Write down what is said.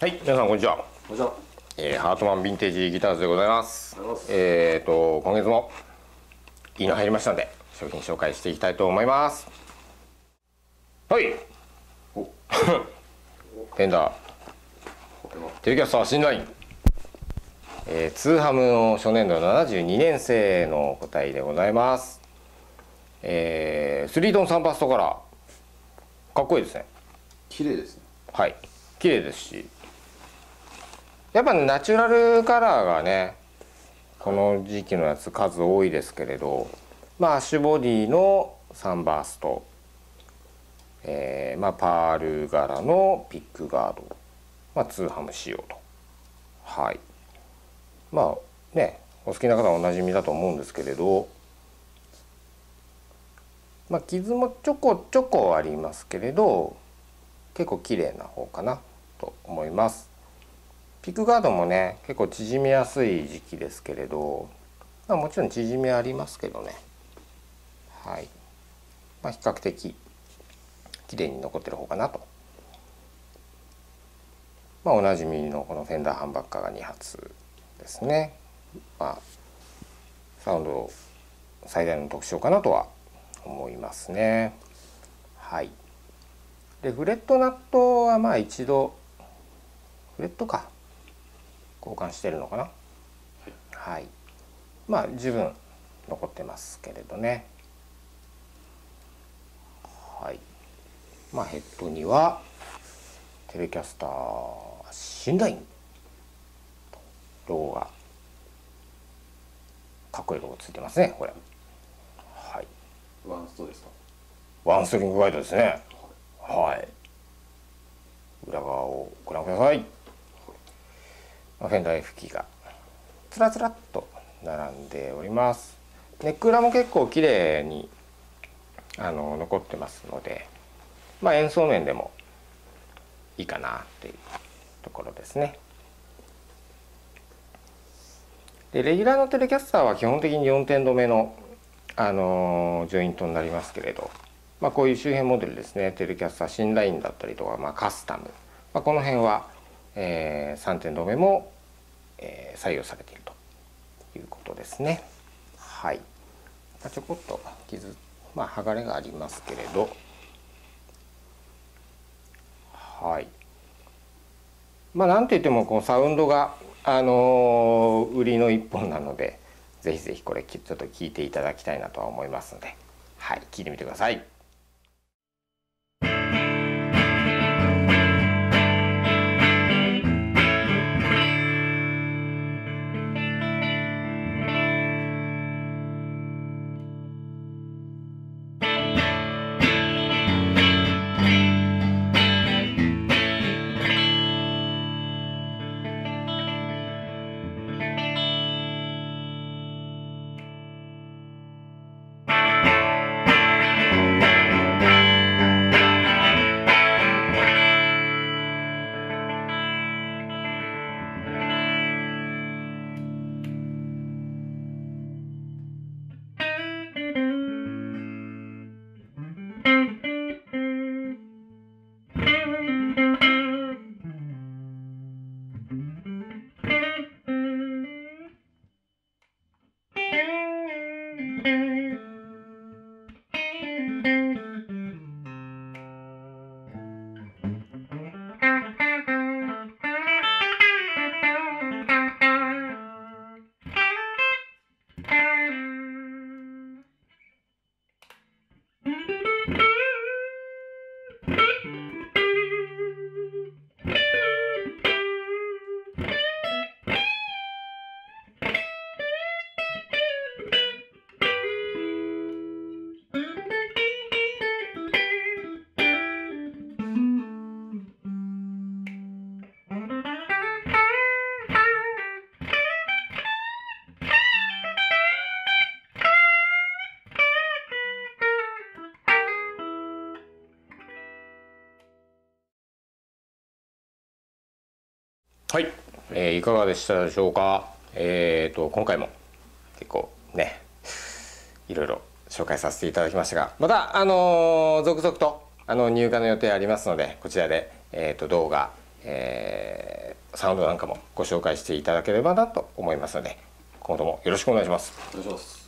はい、皆さんこんにちは。こんにちは。ハートマンヴィンテージギターズでございます。今月もいいの入りましたんで商品紹介していきたいと思います。はい。フェンダーテレキャスター新ライン。ツーハムの初年度72年生の個体でございます。3トンサンバストカラーかっこいいですね。綺麗ですね。はい。綺麗ですし。やっぱナチュラルカラーがねこの時期のやつ数多いですけれど、まあ、アッシュボディのサンバースト、まあ、パール柄のピックガード、まあ、ツーハム仕様と、はい、まあねお好きな方はおなじみだと思うんですけれど、まあ、傷もちょこちょこありますけれど結構綺麗な方かなと思います。ピックガードもね結構縮みやすい時期ですけれど、まあ、もちろん縮みありますけどね、はい、まあ、比較的綺麗に残ってる方かなと、まあ、おなじみのこのフェンダーハンバッカーが2発ですね、まあ、サウンド最大の特徴かなとは思いますね。はい、でフレットナットはまあ一度フレットか交換してるのかな、はい、はい、まあ十分残ってますけれどね、はい、まあヘッドにはテレキャスター新ラインロゴがかっこいいロゴついてますねこれ、はい、ワンストですかワンストリングガイドですね、はい、はい、裏側をご覧ください。フェンダー F キーがつらつらっと並んでおります。ネック裏も結構綺麗に残ってますので、まあ、演奏面でもいいかなというところですね。でレギュラーのテレキャスターは基本的に4点止めの、ジョイントになりますけれど、まあ、こういう周辺モデルですねテレキャスター新ラインだったりとか、まあ、カスタム、まあ、この辺は3点止めも、採用されているということですね。はい、まあ、ちょこっと傷、まあ、剥がれがありますけれど、はい、まあなんといってもこうサウンドが、売りの一本なのでぜひぜひこれちょっと聴いていただきたいなとは思いますので、はい、聴いてみてください。はい、いかがでしたでしょうか。今回も結構ねいろいろ紹介させていただきましたが、また続々と入荷の予定ありますのでこちらで動画、サウンドなんかもご紹介していただければなと思いますので、今後ともよろしくお願いします。お願いします。